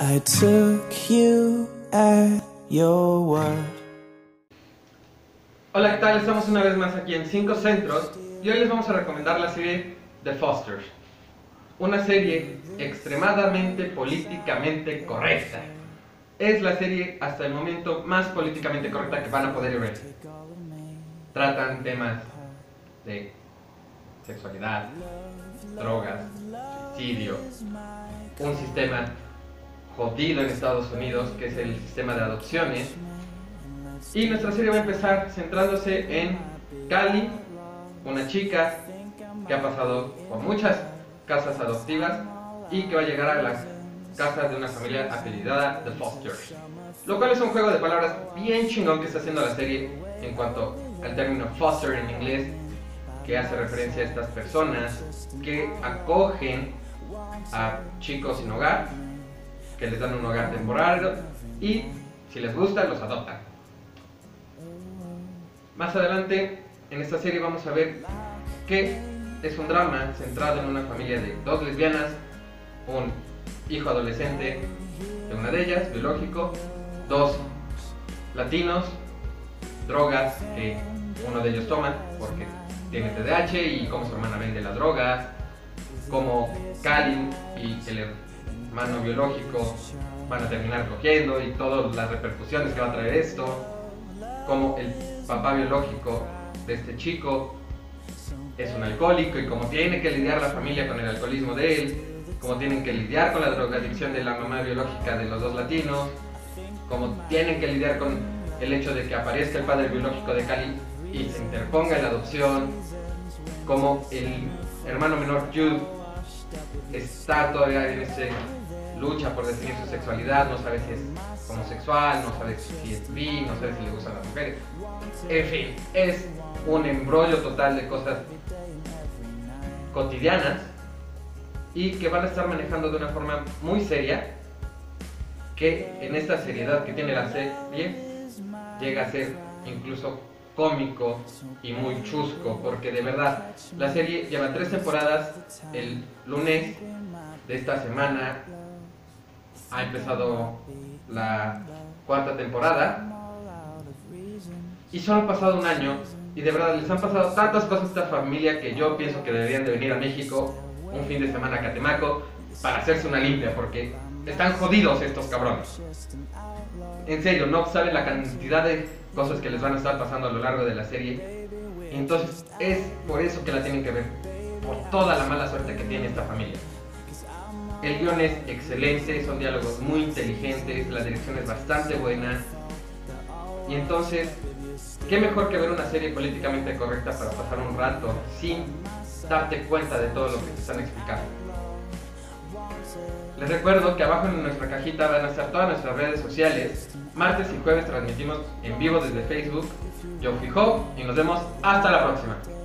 I took you at your word. Hola, ¿qué tal? Estamos una vez más aquí en Cinco Centros y hoy les vamos a recomendar la serie The Fosters, una serie extremadamente políticamente correcta. Es la serie hasta el momento más políticamente correcta que van a poder ver. Tratan temas de sexualidad, drogas, suicidio, un sistema jodido en Estados Unidos, que es el sistema de adopciones. Y nuestra serie va a empezar centrándose en Callie, una chica que ha pasado por muchas casas adoptivas y que va a llegar a las casas de una familia apellidada The Fosters, lo cual es un juego de palabras bien chingón que está haciendo la serie en cuanto al término foster en inglés, que hace referencia a estas personas que acogen a chicos sin hogar, que les dan un hogar temporal y, si les gusta, los adoptan. Más adelante, en esta serie vamos a ver que es un drama centrado en una familia de dos lesbianas, un hijo adolescente de una de ellas, biológico, dos latinos, drogas que uno de ellos toma porque tiene TDAH y cómo su hermana vende las drogas, como Callie y el hermano biológico van a terminar cogiendo y todas las repercusiones que va a traer esto, como el papá biológico de este chico es un alcohólico y como tiene que lidiar la familia con el alcoholismo de él, como tienen que lidiar con la drogadicción de la mamá biológica de los dos latinos, como tienen que lidiar con el hecho de que aparezca el padre biológico de Callie y se interponga en la adopción, como el hermano menor Jude está todavía en esa lucha por definir su sexualidad, no sabe si es homosexual, no sabe si es bi, no sabe si le gustan las mujeres. En fin, es un embrollo total de cosas cotidianas y que van a estar manejando de una forma muy seria, que en esta seriedad que tiene la serie llega a ser incluso cómico y muy chusco, porque de verdad la serie lleva 3 temporadas. El lunes de esta semana ha empezado la 4ª temporada y solo ha pasado un año, y de verdad les han pasado tantas cosas a esta familia que yo pienso que deberían de venir a México un fin de semana a Catemaco para hacerse una limpia, porque están jodidos estos cabrones. En serio, no saben la cantidad de cosas que les van a estar pasando a lo largo de la serie. Entonces es por eso que la tienen que ver, por toda la mala suerte que tiene esta familia. El guión es excelente, son diálogos muy inteligentes, la dirección es bastante buena. Y entonces, ¿qué mejor que ver una serie políticamente correcta para pasar un rato sin darte cuenta de todo lo que te están explicando? Les recuerdo que abajo en nuestra cajita van a estar todas nuestras redes sociales. Martes y jueves transmitimos en vivo desde Facebook. Yo fui Job y nos vemos hasta la próxima.